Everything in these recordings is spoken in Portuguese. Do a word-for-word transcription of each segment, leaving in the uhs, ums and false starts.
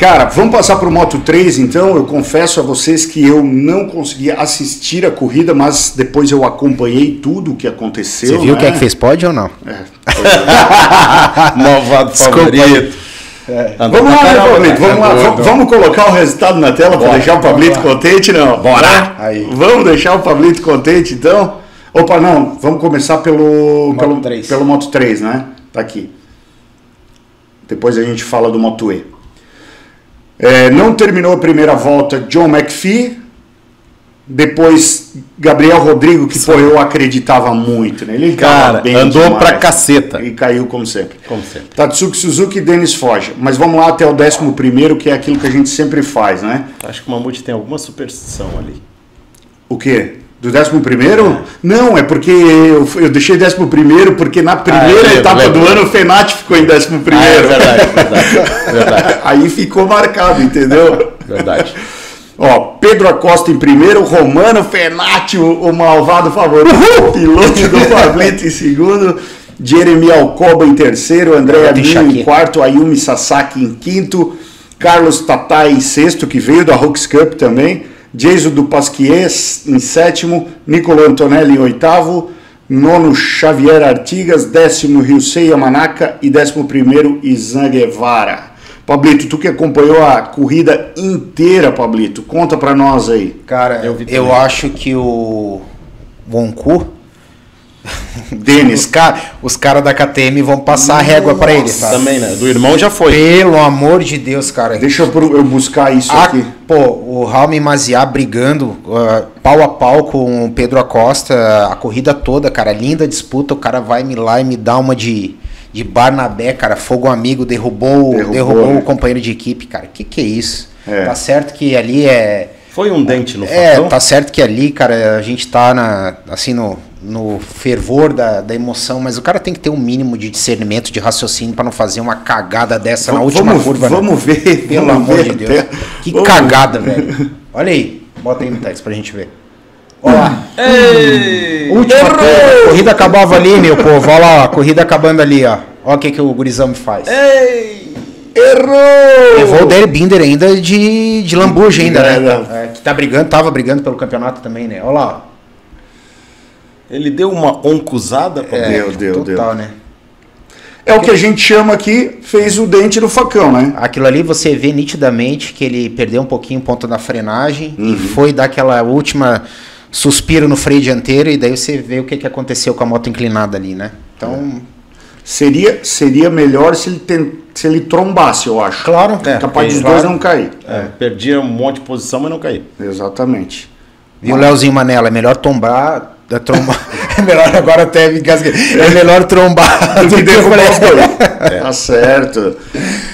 Cara, vamos passar para o Moto três então. Eu confesso a vocês que eu não consegui assistir a corrida, mas depois eu acompanhei tudo o que aconteceu. Você viu, né? Quem é que fez pódio ou não? É, Novado favorito. É. Vamos lá, né, Pablito? Vamos lá. Vamos, vamos colocar o resultado na tela para deixar o Pablito contente, não? Bora! Aí. Vamos deixar o Pablito contente, então? Opa, não. Vamos começar pelo Moto três, pelo, pelo Moto três, né? Tá aqui. Depois a gente fala do Moto E. É, não terminou a primeira volta John McPhee, depois Gabriel Rodrigo, que pô, eu acreditava muito, né? Ele cara, bem andou demais, pra caceta. E caiu como sempre. Como sempre. Tatsuki Suzuki e Denis Foge. Mas vamos lá até o décimo primeiro, que é aquilo que a gente sempre faz, né? Acho que o Mamute tem alguma superstição ali. O quê? Do décimo primeiro? É. Não, é porque eu, eu deixei décimo primeiro porque na primeira ah, é, etapa lembro, do lembro. ano o Fenati ficou em décimo primeiro. Ah, é verdade, verdade, verdade. Aí ficou marcado, entendeu? Verdade. Ó, Pedro Acosta em primeiro, Romano Fenati, o, o malvado favorito, uhul! Piloto do Pablito em segundo, Jeremy Alcoba em terceiro, André Abinho em quarto, Ayumi Sasaki em quinto, Carlos Tatá em sexto, que veio da Rooks Cup também, Jason Dupasquiez em sétimo, Nicolau Antonelli em oitavo, nono Xavier Artigas, décimo Ryusei Yamanaka e décimo primeiro Izan Guevara. Pablito, tu que acompanhou a corrida inteira, Pablito, conta pra nós aí. Cara, eu, eu acho que o Wonku, Denis, cara, os caras da K T M vão passar a régua pra ele, tá? Também, né? Do irmão já foi. Pelo amor de Deus, cara. Deixa eu, eu buscar isso a, aqui. Pô, o Raul Maziá brigando uh, pau a pau com o Pedro Acosta a corrida toda, cara. Linda disputa. O cara vai me lá e me dá uma de, de Barnabé, cara. Fogo amigo, derrubou, derrubou, derrubou o companheiro de equipe, cara. Que que é isso? É. Tá certo que ali é... Foi um dente no é, facão. É, tá certo que ali, cara, a gente tá na, assim no... no fervor da, da emoção, mas o cara tem que ter um mínimo de discernimento, de raciocínio para não fazer uma cagada dessa vamos, na última vamos, curva. Vamos né? ver, pelo vamos amor ver de Deus. Até. Que vamos cagada, ver. velho. Olha aí, bota aí no texto pra gente ver. Olha lá. Ei, última curva. Corrida acabava ali, meu povo. Olha lá, a corrida acabando ali, ó. Olha o que, que o gurizão me faz. Ei! Errou! Levou o Deri Binder ainda de, de lambuja ainda, é, né? É, que tá brigando, tava brigando pelo campeonato também, né? Olha lá, ó. Ele deu uma oncuzada pra é, deu, deu, total, deu. Né? É o que a gente chama aqui, fez o dente no facão, né? Aquilo ali você vê nitidamente que ele perdeu um pouquinho o ponto da frenagem uhum. e foi dar aquela última suspiro no freio dianteiro e daí você vê o que, que aconteceu com a moto inclinada ali, né? Então... É. Seria, seria melhor se ele, tem, se ele trombasse, eu acho. Claro. É, capaz dos claro. dois não cair. É, é. Perdia um monte de posição, mas não cair. Exatamente. E o Leozinho Manela, é melhor tombar... Da tromba... é melhor agora até me engasguei. É melhor trombar do que derrubar os dois. É. Tá certo.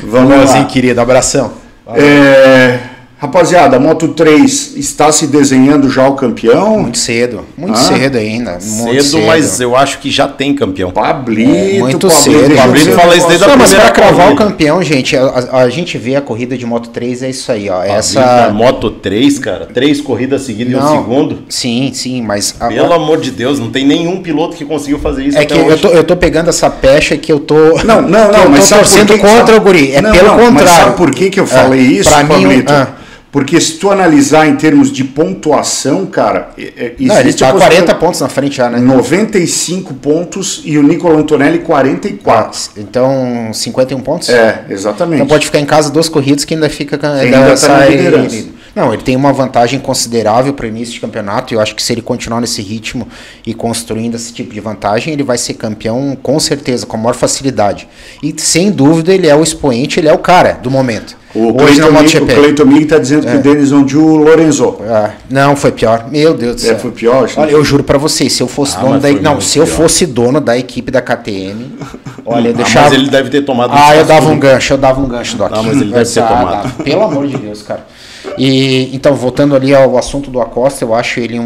Vamos lá, querido. Abração. É... Rapaziada, a Moto três está se desenhando já o campeão? Muito cedo. Muito ah? cedo ainda. Muito cedo, cedo, mas eu acho que já tem campeão. Pablito, é, muito Pablito, cedo. Pablito, Pablito fala isso desde a primeira. Mas para cravar o campeão, gente, a, a gente vê a corrida de Moto três, é isso aí, ó. Pablito, essa Moto três, cara, três corridas seguidas em um segundo. Sim, sim, mas... A... Pelo amor de Deus, não tem nenhum piloto que conseguiu fazer isso. É até que hoje. Eu, tô, eu tô pegando essa pecha que eu tô... Não, não, não, mas sabe por que... contra o guri, é não, pelo não, contrário. Mas sabe por que que eu falei ah, isso, Pablito? Porque se tu analisar em termos de pontuação, cara... Não, ele está quarenta pontos na frente já, né? noventa e cinco pontos e o Nicolau Antonelli quarenta e quatro. Ah, então, cinquenta e um pontos? É, exatamente. Então pode ficar em casa duas corridas que ainda fica... Ainda, ainda tá na liderança. Não, ele tem uma vantagem considerável para o início de campeonato e eu acho que se ele continuar nesse ritmo e construindo esse tipo de vantagem, ele vai ser campeão com certeza, com a maior facilidade. E sem dúvida ele é o expoente, ele é o cara do momento. O Cleiton Mig está dizendo é. que o Denis ondiu o Lorenzo. Ah, não, foi pior. Meu Deus do céu. É, foi pior. Olha, eu juro para vocês, se eu fosse ah, dono da não, se eu pior. fosse dono da equipe da K T M, olha, eu deixava. Ah, mas ele deve ter tomado. Um ah, eu dava um gancho, eu dava um gancho, Doc. Ah, mas ele deve ter tomado. Pelo amor de Deus, cara. E então voltando ali ao assunto do Acosta, eu acho ele um,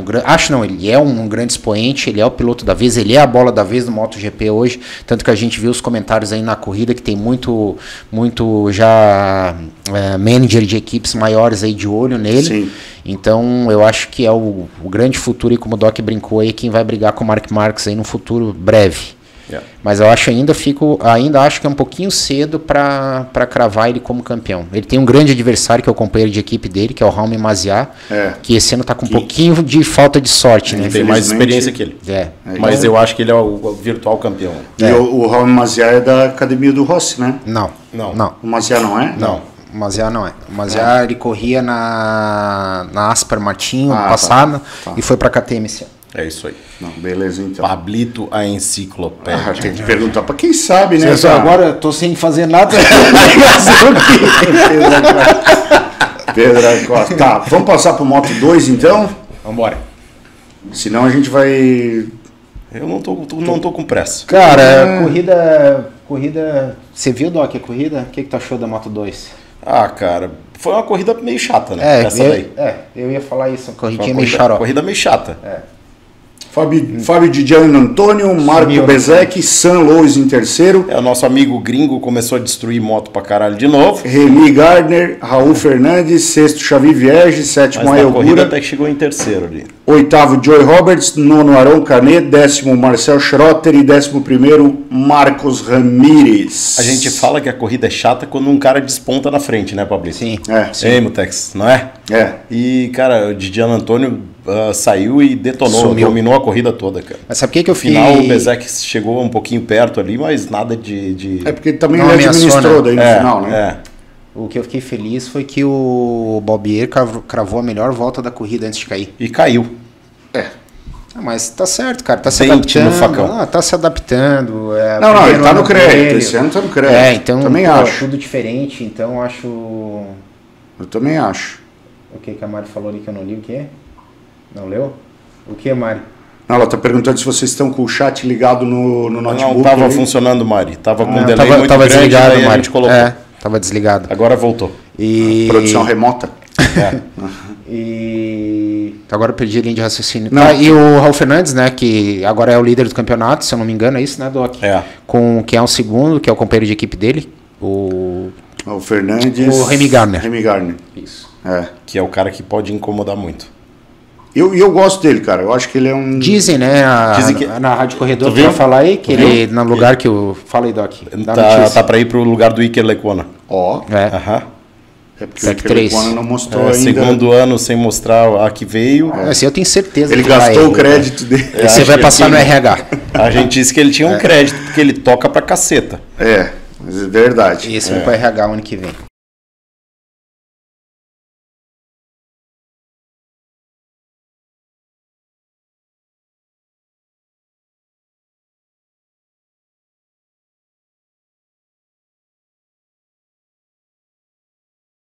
um acho não, ele é um, um grande expoente, ele é o piloto da vez, ele é a bola da vez no MotoGP hoje, tanto que a gente viu os comentários aí na corrida que tem muito muito já é, manager de equipes maiores aí de olho nele. Sim. Então eu acho que é o, o grande futuro e como o Doc brincou aí, quem vai brigar com o Marc Marquez aí no futuro breve. Yeah. Mas eu acho ainda fico, ainda acho que é um pouquinho cedo para cravar ele como campeão. Ele tem um grande adversário, que é o companheiro de equipe dele, que é o Raul Maziá, é. que esse ano está com que... um pouquinho de falta de sorte. Ele né? tem mais experiência que ele. É. Mas é. eu acho que ele é o virtual campeão. É. E o, o Raul Maziá é da academia do Rossi, né? Não. não. não. O Maziá não é? Não. não. O Maziá não é. O Maziá é. ele corria na, na Aspar Martinho ah, ano passado tá. Tá. e foi para a K T M esse ano. É isso aí. Não, beleza, então. Pablito, a enciclopédia. Ah, tem que perguntar para quem sabe, né? Só agora eu tô sem fazer nada. Pedro Acosta. Tá, vamos passar pro Moto dois, então? Vamos embora. Senão a gente vai... Eu não tô, tô, não tô com pressa. Cara, é... corrida... corrida. Você viu, Doc, a corrida? O que, que tu achou da Moto dois? Ah, cara... Foi uma corrida meio chata, né? É, essa eu, daí. É, eu ia falar isso. Uma corridinha uma meio corrida, xarope. Corrida meio chata. É. Fabio, Fabio Di Giannantonio, Marco Bezecchi, San Lois em terceiro. É, o nosso amigo gringo começou a destruir moto pra caralho de novo. Remy Gardner, Raul Fernandes, sexto Xavi Vierge, sétimo Ayumi Sasaki. Corrida até que chegou em terceiro ali. Oitavo Joey Roberts, nono Arão Canet, décimo Marcel Schroter e décimo primeiro Marcos Ramirez. A gente fala que a corrida é chata quando um cara desponta na frente, né, Pablito? Sim. É, sim. Ei, Mutex, não é? É. E, cara, o Di Giannantonio... Uh, saiu e detonou, Sumiu. dominou a corrida toda, cara. Mas sabe o que, que eu fiz? No final o Bezecchi chegou um pouquinho perto ali, mas nada de... de... É porque ele também não ele administrou daí no é, final, né? É. O que eu fiquei feliz foi que o Balbier cravou a melhor volta da corrida antes de cair. E caiu. É. Ah, mas tá certo, cara, tá se Dente adaptando. No facão. Ah, tá se adaptando. É, não, não, ele tá no crédito, esse ano tá no crédito. É, então também pô, acho. Tudo diferente, então acho... Eu também acho. O que que a Mari falou ali que eu não li, o que é? Não leu? O que, Mari? Ela está perguntando se vocês estão com o chat ligado no, no notebook. Não, estava funcionando, Mari. Estava com ah, um delay tava, muito tava grande, desligado, Mari. A gente colocou. É, estava desligado. Agora voltou. E... Produção remota. É. E... Agora eu perdi a linha de raciocínio. Não. Ah, e o Raul Fernandes, né, que agora é o líder do campeonato, se eu não me engano, é isso, né, Doc? É. Com quem é o segundo, que é o companheiro de equipe dele, o... O Fernandes... O Remy Gardner. Remy Gardner. Isso. É. Que é o cara que pode incomodar muito. Eu, eu gosto dele, cara. Eu acho que ele é um... Dizem, né? A, Dizem que... Na Rádio Corredor, tu viu? Falar aí que ele, no lugar que o... Fala aí, Doc. Tá, tá pra ir pro lugar do Iker Lecuona. Ó. Oh. É. Aham. É porque Sec o Iker Lecuona não mostrou é, ainda. Segundo ano sem mostrar a que veio. É. Assim, eu tenho certeza ele que ele gastou vai, o crédito dele. É, você vai passar no R H. A gente disse que ele tinha um é. crédito, porque ele toca pra caceta. É, mas é verdade. E esse é. vai pro R H ano que vem.